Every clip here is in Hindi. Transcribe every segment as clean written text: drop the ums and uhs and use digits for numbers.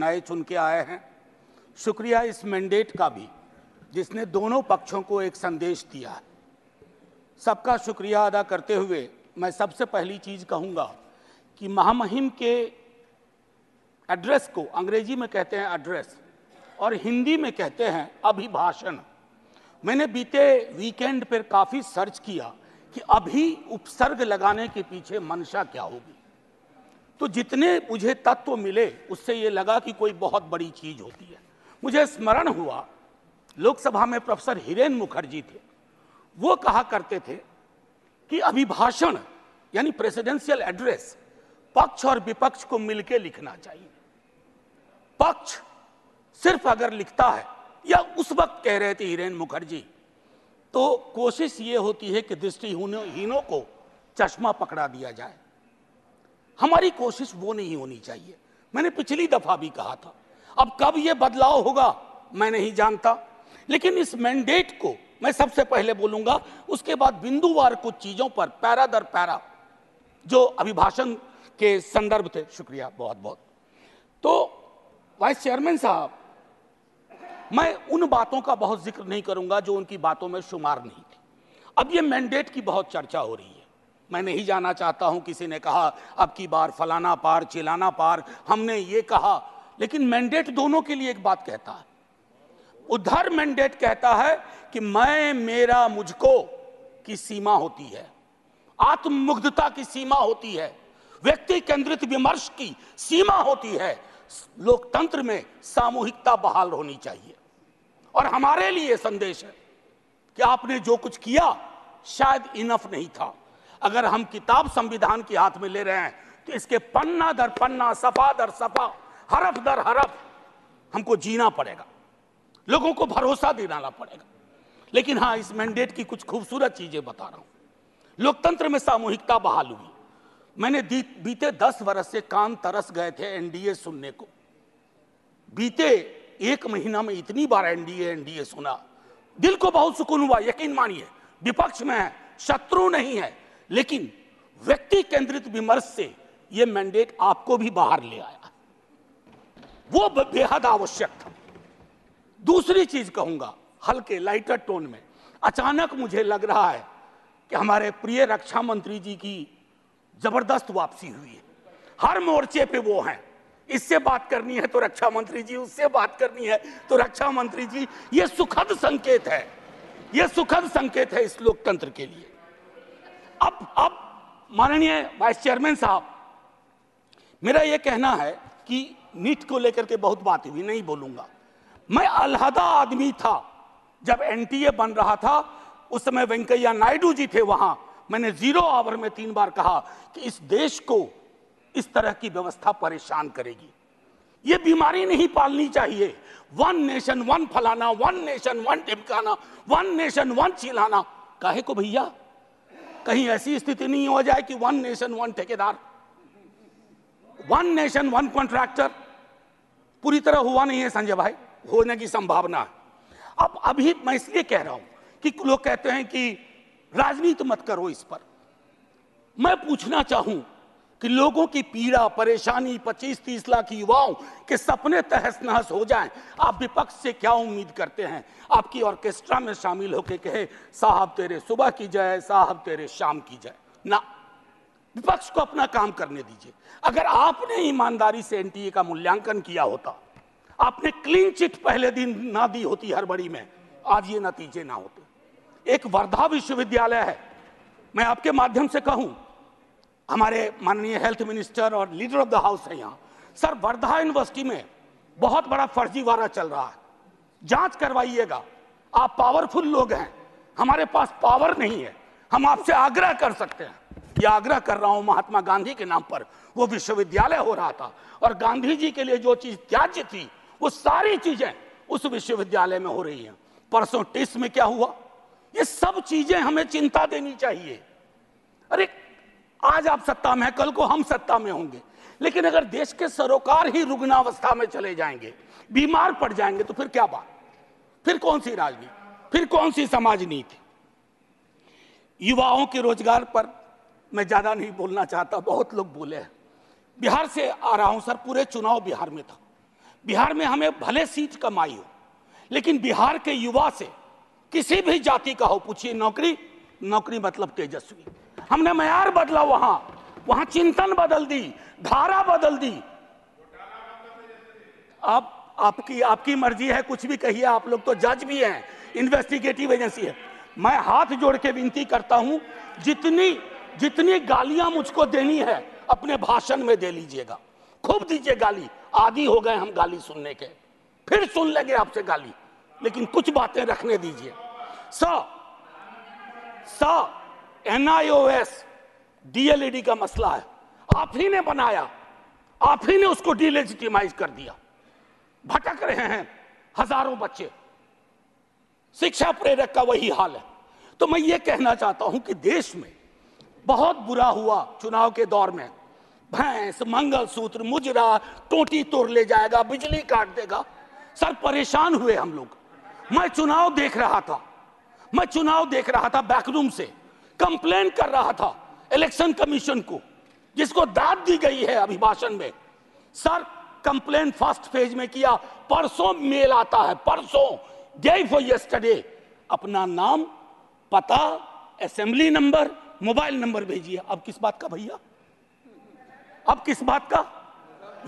नए चुन के आए हैं, शुक्रिया इस मैंडेट का भी जिसने दोनों पक्षों को एक संदेश दिया है। सबका शुक्रिया अदा करते हुए मैं सबसे पहली चीज़ कहूँगा कि महामहिम के एड्रेस को अंग्रेजी में कहते हैं एड्रेस और हिंदी में कहते हैं अभिभाषण। मैंने बीते वीकेंड पर काफ़ी सर्च किया कि अभी उपसर्ग लगाने के पीछे मंशा क्या होगी, तो जितने मुझे तत्व मिले उससे ये लगा कि कोई बहुत बड़ी चीज़ होती है। मुझे स्मरण हुआ लोकसभा में प्रोफेसर हिरेन मुखर्जी थे, वो कहा करते थे कि अभिभाषण यानी प्रेसिडेंशियल एड्रेस पक्ष और विपक्ष को मिलकर लिखना चाहिए। पक्ष सिर्फ अगर लिखता है, या उस वक्त कह रहे थे हिरेन मुखर्जी, तो कोशिश ये होती है कि दृष्टिहीनों को चश्मा पकड़ा दिया जाए। हमारी कोशिश वो नहीं होनी चाहिए। मैंने पिछली दफा भी कहा था, अब कब ये बदलाव होगा मैं नहीं जानता, लेकिन इस मैंडेट को मैं सबसे पहले बोलूंगा, उसके बाद बिंदुवार कुछ चीजों पर पैरा दर पैरा जो अभिभाषण के संदर्भ थे। शुक्रिया बहुत बहुत। तो वाइस चेयरमैन साहब, मैं उन बातों का बहुत जिक्र नहीं करूंगा जो उनकी बातों में शुमार नहीं थी। अब ये मैंडेट की बहुत चर्चा हो रही है, मैं नहीं जाना चाहता हूं। किसी ने कहा अब की बार फलाना पार चिलाना पार, हमने ये कहा, लेकिन मैंडेट दोनों के लिए एक बात कहता है। उधर मैंडेट कहता है कि मैं मेरा मुझको की सीमा होती है, आत्ममुग्धता की सीमा होती है, व्यक्ति केंद्रित विमर्श की सीमा होती है। लोकतंत्र में सामूहिकता बहाल होनी चाहिए और हमारे लिए संदेश है कि आपने जो कुछ किया शायद इनफ नहीं था। अगर हम किताब संविधान के हाथ में ले रहे हैं तो इसके पन्ना दर पन्ना, सफा दर सफा, हरफ दर हरफ हमको जीना पड़ेगा, लोगों को भरोसा दिलाना पड़ेगा। लेकिन हाँ, इस मैंडेट की कुछ खूबसूरत चीजें बता रहा हूं। लोकतंत्र में सामूहिकता बहाल हुई। मैंने बीते 10 वर्ष से कान तरस गए थे एनडीए सुनने को। बीते एक महीना में इतनी बार एनडीए सुना, दिल को बहुत सुकून हुआ। यकीन मानिए, विपक्ष में है, शत्रु नहीं है, लेकिन व्यक्ति केंद्रित विमर्श से यह मैंडेट आपको भी बाहर ले आया, वो बेहद आवश्यक था। दूसरी चीज कहूंगा हल्के लाइटर टोन में। अचानक मुझे लग रहा है कि हमारे प्रिय रक्षा मंत्री जी की जबरदस्त वापसी हुई है, हर मोर्चे पे वो हैं। इससे बात करनी है तो रक्षा मंत्री जी, उससे बात करनी है तो रक्षा मंत्री जी। ये सुखद संकेत है, ये सुखद संकेत है इस लोकतंत्र के लिए। अब माननीय वाइस चेयरमैन साहब, मेरा यह कहना है कि नीट को लेकर के बहुत बात हुई, नहीं बोलूंगा। मैं अलहदा आदमी था जब एनटीए बन रहा था, उस समय वेंकैया नायडू जी थे वहां। मैंने 0 आवर में 3 बार कहा कि इस देश को इस तरह की व्यवस्था परेशान करेगी, ये बीमारी नहीं पालनी चाहिए। वन नेशन वन फलाना, वन नेशन वन टिमकाना, वन नेशन वन चिल्लाना, काहे को भैया? कहीं ऐसी स्थिति नहीं हो जाए कि वन नेशन वन ठेकेदार, वन नेशन वन कॉन्ट्रैक्टर। पूरी तरह हुआ नहीं है संजय भाई, होने की संभावना है। अब अभी मैं इसलिए कह रहा हूं कि लोग कहते हैं कि राजनीति मत करो इस पर। मैं पूछना चाहूं कि लोगों की पीड़ा परेशानी, 25-30 लाख युवाओं के सपने तहस नहस हो जाएं, आप विपक्ष से क्या उम्मीद करते हैं? आपकी ऑर्केस्ट्रा में शामिल होकर कहे साहब तेरे सुबह की जय, साहब तेरे शाम की जय, ना। विपक्ष को अपना काम करने दीजिए। अगर आपने ईमानदारी से एनटीए का मूल्यांकन किया होता, आपने क्लीन चिट पहले दिन ना दी होती हड़बड़ी में, आज ये नतीजे ना होते। एक वर्धा विश्वविद्यालय है, मैं आपके माध्यम से कहूं, हमारे माननीय हेल्थ मिनिस्टर और लीडर ऑफ द हाउस है यहाँ, सर वर्धा यूनिवर्सिटी में बहुत बड़ा फर्जीवाड़ा चल रहा है, जांच करवाइएगा। आप पावरफुल लोग हैं, हमारे पास पावर नहीं है, हम आपसे आग्रह कर सकते हैं। यह आग्रह कर रहा हूँ महात्मा गांधी के नाम पर। वो विश्वविद्यालय हो रहा था और गांधी जी के लिए जो चीज़ त्याज्य थी वो सारी चीज़ें उस विश्वविद्यालय में हो रही हैं। परसों टेस्ट में क्या हुआ, ये सब चीज़ें हमें चिंता देनी चाहिए। अरे आज आप सत्ता में हैं, कल को हम सत्ता में होंगे, लेकिन अगर देश के सरोकार ही रुग्णावस्था में चले जाएंगे, बीमार पड़ जाएंगे, तो फिर क्या बात, फिर कौन सी राजनीति, फिर कौन सी समाज नीति। युवाओं के रोजगार पर मैं ज्यादा नहीं बोलना चाहता, बहुत लोग बोले हैं। बिहार से आ रहा हूं सर, पूरे चुनाव बिहार में था। बिहार में हमें भले सीट कम आई हो, लेकिन बिहार के युवा से किसी भी जाति का हो पूछिए, नौकरी नौकरी मतलब तेजस्वी। हमने मैयार बदला, वहां चिंतन बदल दी, धारा बदल दी। अब आपकी मर्जी है, कुछ भी कहिए। आप लोग तो जज भी हैं, इन्वेस्टिगेटिव एजेंसी है। मैं हाथ जोड़ के विनती करता हूं, जितनी गालियां मुझको देनी है अपने भाषण में दे लीजिएगा, खूब दीजिए गाली। आदी हो गए हम गाली सुनने के, फिर सुन लेंगे आपसे गाली, लेकिन कुछ बातें रखने दीजिए। NIOS DLED का मसला है, आप ही ने बनाया, आप ही ने उसको डिलेजिटिमाइज कर दिया। भटक रहे हैं हजारों बच्चे, शिक्षा प्रेरक का वही हाल है। तो मैं ये कहना चाहता हूं कि देश में बहुत बुरा हुआ चुनाव के दौर में। भैंस, मंगलसूत्र, मुजरा, टोटी तोड़ ले जाएगा, बिजली काट देगा। सर परेशान हुए हम लोग। मैं चुनाव देख रहा था बैकरूम से, कंप्लेन कर रहा था इलेक्शन कमीशन को, जिसको दाद दी गई है अभिभाषण में। सर कंप्लेन फर्स्ट फेज में किया, परसों मेल आता है, परसों डे फॉर यस्टरडे, अपना नाम, पता, असेंबली नंबर, मोबाइल नंबर भेजिए। अब किस बात का भैया, अब किस बात का?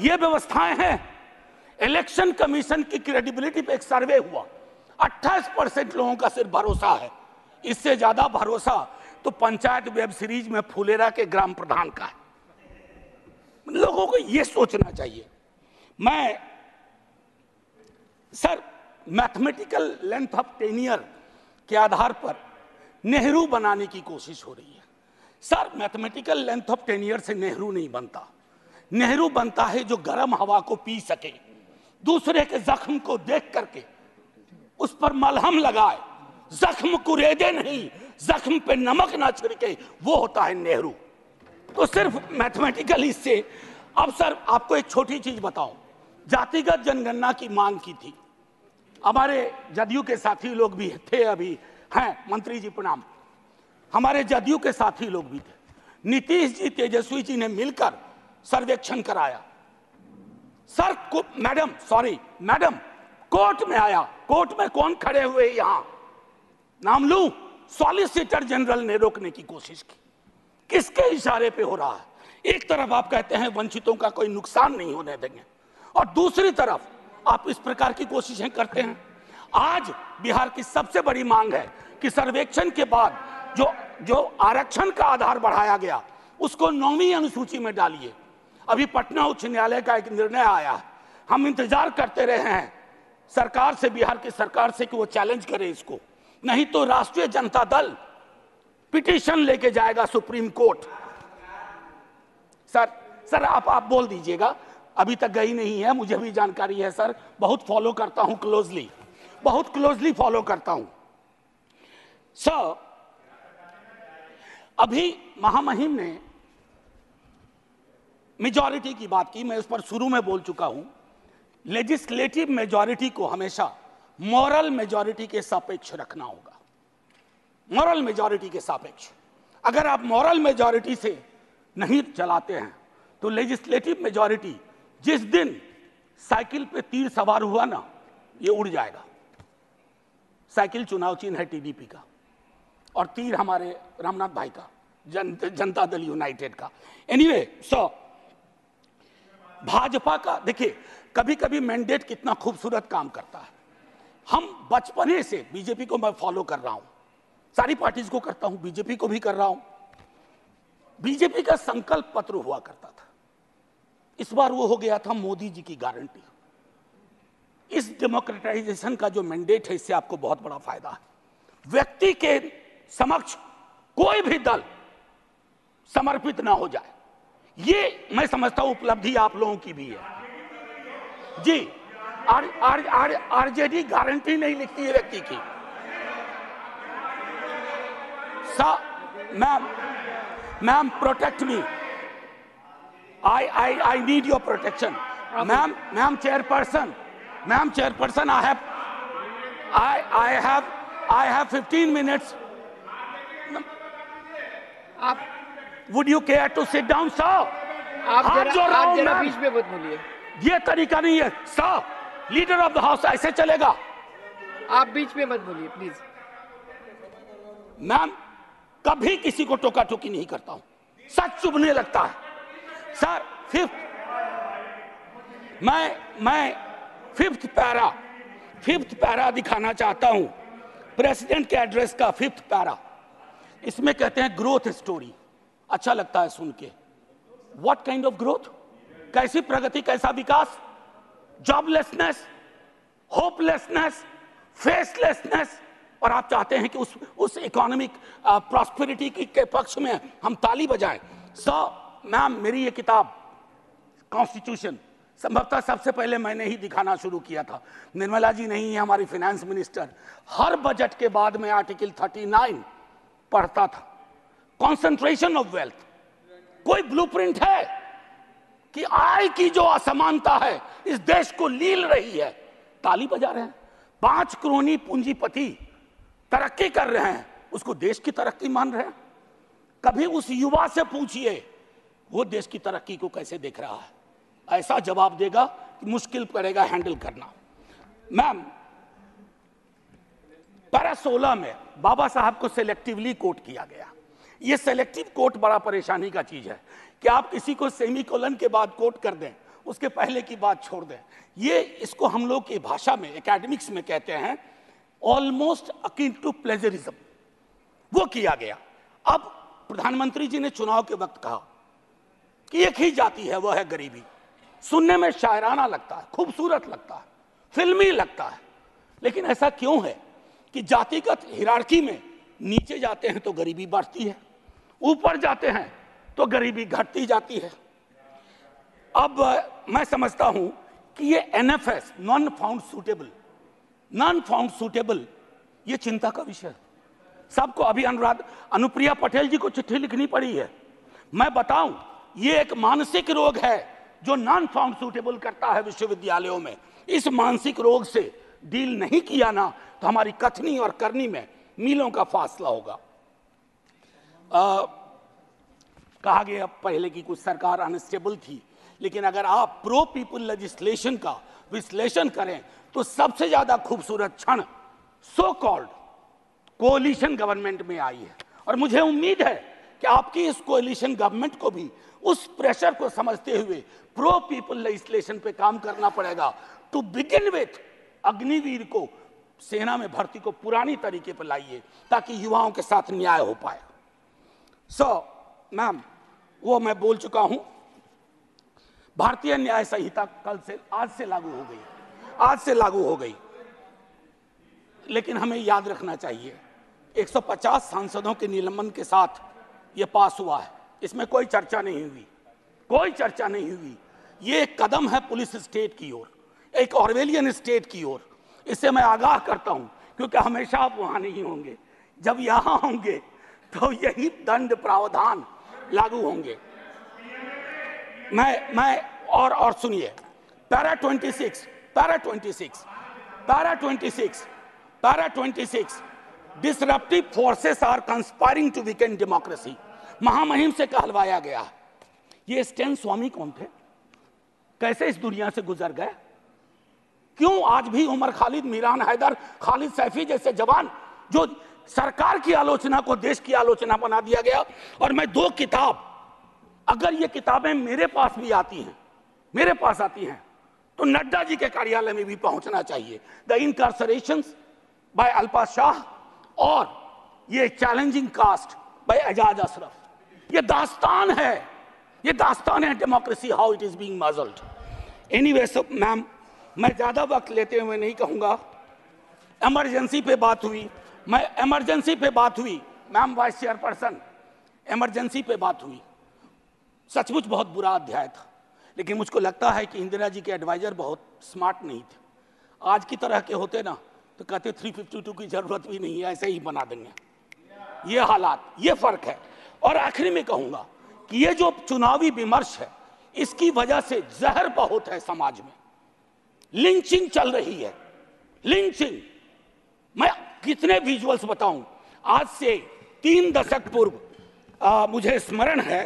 ये व्यवस्थाएं हैं। इलेक्शन कमीशन की क्रेडिबिलिटी पे एक सर्वे हुआ, 28% लोगों का सिर्फ भरोसा है। इससे ज्यादा भरोसा तो पंचायत वेब सीरीज में फुलेरा के ग्राम प्रधान का है। लोगों को ये सोचना चाहिए। मैं sir mathematical length of tenure के आधार पर नेहरू बनाने की कोशिश हो रही है। Sir mathematical length of tenure से नेहरू नहीं बनता। नेहरू बनता है जो गर्म हवा को पी सके, दूसरे के जख्म को देख करके उस पर मलहम लगाए, जख्म कुरेदे नहीं, जख्म पे नमक ना छिड़के, वो होता है नेहरू। तो सिर्फ मैथमेटिकल इससे। अब सर आपको एक छोटी चीज बताओ, जातिगत जनगणना की मांग की थी, हमारे जदयू के साथी लोग भी थे, अभी हैं मंत्री जी प्रणाम, हमारे जदयू के साथी लोग भी थे। नीतीश जी, तेजस्वी जी ने मिलकर सर्वेक्षण कराया। सर को मैडम कोर्ट में आया। कोर्ट में कौन खड़े हुए, यहां नाम लू? सॉलिसिटर जनरल ने रोकने की कोशिश की। किसके इशारे पे हो रहा है? एक तरफ आप कहते हैं वंचितों का कोई नुकसान नहीं होने देंगे, और दूसरी तरफ आप इस प्रकार की कोशिशें करते हैं। आज बिहार की सबसे बड़ी मांग है कि सर्वेक्षण के बाद जो आरक्षण का आधार बढ़ाया गया उसको 9वीं अनुसूची में डालिए। अभी पटना उच्च न्यायालय का एक निर्णय आया है। हम इंतजार करते रहे हैं सरकार से, बिहार की सरकार से, कि वो चैलेंज करे इसको, नहीं तो राष्ट्रीय जनता दल पिटीशन लेके जाएगा सुप्रीम कोर्ट। सर आप बोल दीजिएगा, अभी तक गई नहीं है, मुझे भी जानकारी है सर, बहुत फॉलो करता हूं, बहुत क्लोजली फॉलो करता हूं। सर अभी महामहिम ने मेजॉरिटी की बात की, मैं उस पर शुरू में बोल चुका हूं। लेजिस्लेटिव मेजॉरिटी को हमेशा मॉरल मेजॉरिटी के सापेक्ष रखना होगा, मॉरल मेजॉरिटी के सापेक्ष। अगर आप मॉरल मेजॉरिटी से नहीं चलाते हैं तो लेजिस्लेटिव मेजॉरिटी जिस दिन साइकिल पे तीर सवार हुआ ना, ये उड़ जाएगा। साइकिल चुनाव चिन्ह है TDP का, और तीर हमारे रामनाथ भाई का, जनता दल यूनाइटेड का। एनीवे सो भाजपा का देखिए, कभी कभी मैंडेट कितना खूबसूरत काम करता है। हम बचपने से बीजेपी को मैं फॉलो कर रहा हूं, सारी पार्टीज को करता हूं, बीजेपी को भी कर रहा हूं। बीजेपी का संकल्प पत्र हुआ करता था, इस बार वो हो गया था मोदी जी की गारंटी। इस डेमोक्रेटाइजेशन का जो मैंडेट है, इससे आपको बहुत बड़ा फायदा है। व्यक्ति के समक्ष कोई भी दल समर्पित ना हो जाए, ये मैं समझता हूं उपलब्धि आप लोगों की भी है जी। आरजेडी गारंटी नहीं लिखती है व्यक्ति की। Ma'am protect me, I need your protection. Ma'am chairperson, I have 15 minutes. आप Would you care to sit down, sir? आप जरा बीच में मत बोलिए। ये तरीका नहीं है साहब, लीडर ऑफ द हाउस ऐसे चलेगा। आप बीच में मत बोलिए प्लीज। मैम कभी किसी को टोका टोकी नहीं करता हूं, सच चुभने लगता है सर। फिफ्थ मैं फिफ्थ पैरा दिखाना चाहता हूं, प्रेसिडेंट के एड्रेस का फिफ्थ पैरा। इसमें कहते हैं ग्रोथ स्टोरी, अच्छा लगता है सुन के। व्हाट काइंड ऑफ ग्रोथ, कैसी प्रगति, कैसा विकास? जॉबलेसनेस, होपलेसनेस, फेसलेसनेस, और आप चाहते हैं कि उस इकोनॉमिक प्रॉस्पेरिटी के पक्ष में हम ताली बजाएं। सो मैम मेरी ये किताब कॉन्स्टिट्यूशन संभवतः सबसे पहले मैंने ही दिखाना शुरू किया था। निर्मला जी नहीं है हमारी फाइनेंस मिनिस्टर, हर बजट के बाद में आर्टिकल 39 पढ़ता था। कॉन्सेंट्रेशन ऑफ वेल्थ, कोई ब्लूप्रिंट है कि आय की जो असमानता है इस देश को लील रही है? ताली बजा रहे हैं। 5 करोड़ पूंजीपति तरक्की कर रहे हैं, उसको देश की तरक्की मान रहे हैं। कभी उस युवा से पूछिए वो देश की तरक्की को कैसे देख रहा है, ऐसा जवाब देगा कि मुश्किल पड़ेगा हैंडल करना। मैम पैरा 16 में बाबा साहब को सेलेक्टिवली कोट किया गया। ये सेलेक्टिव कोट बड़ा परेशानी का चीज है कि आप किसी को सेमीकोलन के बाद कोट कर दें, उसके पहले की बात छोड़ दें। ये इसको हम लोग की भाषा में एकेडमिक्स में कहते हैं ऑलमोस्ट अकिन टू प्लेजरिज्म, वो किया गया। अब प्रधानमंत्री जी ने चुनाव के वक्त कहा कि एक ही जाति है, वह है गरीबी। सुनने में शायराना लगता है, खूबसूरत लगता है, फिल्मी लगता है, लेकिन ऐसा क्यों है कि जातिगत हिरार्की में नीचे जाते हैं तो गरीबी बढ़ती है, ऊपर जाते हैं तो गरीबी घटती जाती है। अब मैं समझता हूं कि ये NFS नॉन फाउंड सूटेबल ये चिंता का विषय सबको। अभी अनुप्रिया पटेल जी को चिट्ठी लिखनी पड़ी है। मैं बताऊं, ये एक मानसिक रोग है जो नॉन फाउंड सूटेबल करता है विश्वविद्यालयों में। इस मानसिक रोग से डील नहीं किया ना तो हमारी कथनी और करनी में मीलों का फासला होगा। कहा गया पहले की कुछ सरकार अनस्टेबल थी, लेकिन अगर आप प्रो पीपल लेजिस्लेशन का विश्लेषण करें तो सबसे ज्यादा खूबसूरत क्षण सो कॉल्ड कोलिशन गवर्नमेंट में आई है। और मुझे उम्मीद है कि आपकी इस कोलिशन गवर्नमेंट को भी उस प्रेशर को समझते हुए प्रो पीपल लेजिस्लेशन पे काम करना पड़ेगा। टू बिगिन विथ अग्निवीर को सेना में भर्ती को पुरानी तरीके पर लाइए ताकि युवाओं के साथ न्याय हो पाए। मैम वो मैं बोल चुका हूं। भारतीय न्याय संहिता आज से लागू हो गई, लेकिन हमें याद रखना चाहिए 150 सांसदों के निलंबन के साथ ये पास हुआ है। इसमें कोई चर्चा नहीं हुई। ये एक कदम है पुलिस स्टेट की ओर, एक ऑर्वेलियन स्टेट की ओर। इससे मैं आगाह करता हूं, क्योंकि हमेशा आप वहां नहीं होंगे, जब यहां होंगे तो यही दंड प्रावधान लागू होंगे। मैं और सुनिए, para 26 disruptive forces are conspiring to weaken democracy, महामहिम से कहलवाया गया। ये स्टैन स्वामी कौन थे, कैसे इस दुनिया से गुजर गए, क्यों आज भी उमर खालिद, मीरान हैदर, खालिद सैफी जैसे जवान जो सरकार की आलोचना को देश की आलोचना बना दिया गया। और मैं 2 किताब, अगर ये किताबें मेरे पास भी आती हैं, तो नड्डा जी के कार्यालय में भी पहुंचना चाहिए। The incarcerations by Alpa Shah और ये challenging caste by Ajaz Ashraf. ये दास्तान है democracy, how it is being muzzled. Anyway so ma'am मैं ज़्यादा वक्त लेते हुए नहीं कहूँगा। इमरजेंसी पे बात हुई मैम, वाइस चेयरपर्सन, इमरजेंसी पे बात हुई। सचमुच बहुत बुरा अध्याय था, लेकिन मुझको लगता है कि इंदिरा जी के एडवाइज़र बहुत स्मार्ट नहीं थे। आज की तरह के होते ना तो कहते 352 की ज़रूरत भी नहीं है, ऐसे ही बना देंगे। ये हालात, ये फ़र्क है। और आखिरी में कहूँगा कि ये जो चुनावी विमर्श है, इसकी वजह से जहर बहुत है समाज में। लिंचिंग चल रही है, लिंचिंग। मैं कितने विजुअल्स बताऊं। आज से 3 दशक पूर्व मुझे स्मरण है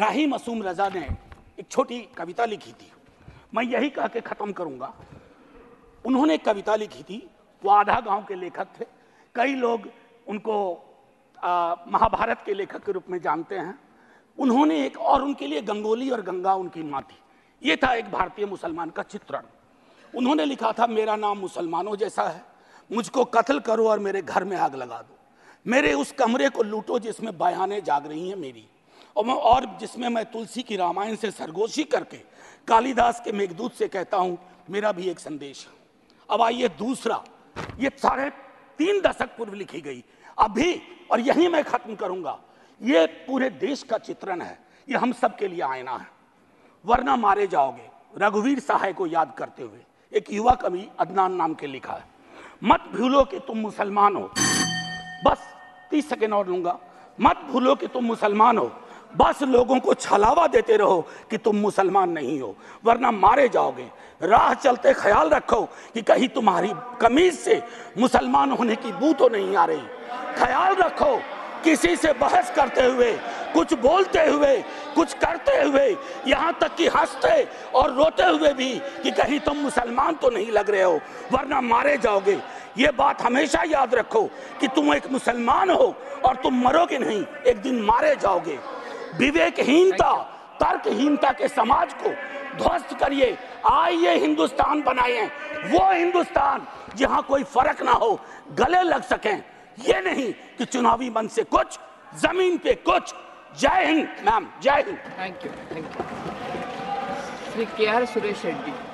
राही मसूम रजा ने एक छोटी कविता लिखी थी, मैं यही कह के ख़त्म करूँगा। उन्होंने कविता लिखी थी, वो आधा गांव के लेखक थे, कई लोग उनको महाभारत के लेखक के रूप में जानते हैं। उन्होंने एक और उनके लिए गंगोली और गंगा उनकी माँ थी, ये था एक भारतीय मुसलमान का चित्रण। उन्होंने लिखा था, मेरा नाम मुसलमानों जैसा है, मुझको कत्ल करो और मेरे घर में आग लगा दो, मेरे उस कमरे को लूटो जिसमें बयाने जाग रही हैं मेरी, और जिसमें मैं तुलसी की रामायण से सरगोशी करके कालिदास के मेघदूत से कहता हूँ मेरा भी एक संदेश है। अब आइए दूसरा, ये 3.5 दशक पूर्व लिखी गई, अभी, और यहीं मैं खत्म करूँगा। ये पूरे देश का चित्रण है, ये हम सब के लिए आईना है, वरना मारे जाओगे। रघुवीर सहाय को याद करते हुए एक युवा कवि अदनान नाम के लिखा है, मत भूलो कि तुम मुसलमान हो, बस 30 सेकेंड और लूँगा, मत भूलो कि तुम मुसलमान हो, बस लोगों को छलावा देते रहो कि तुम मुसलमान नहीं हो, वरना मारे जाओगे। राह चलते ख्याल रखो कि कहीं तुम्हारी कमीज से मुसलमान होने की बू तो नहीं आ रही। ख्याल रखो, किसी से बहस करते हुए, कुछ बोलते हुए, कुछ करते हुए, यहाँ तक कि हंसते और रोते हुए भी, कि कहीं तुम मुसलमान तो नहीं लग रहे हो, वरना मारे जाओगे। ये बात हमेशा याद रखो कि तुम एक मुसलमान हो और तुम मरोगे नहीं, एक दिन मारे जाओगे। विवेकहीनता, तर्कहीनता के समाज को ध्वस्त करिए। आइए हिंदुस्तान बनाइए, वो हिंदुस्तान जहाँ कोई फर्क ना हो, गले लग सकें, ये नहीं कि चुनावी मंच से कुछ, जमीन पे कुछ। जय Hind ma'am, Jai Hind. Thank you. Shri K R Suresh Reddy.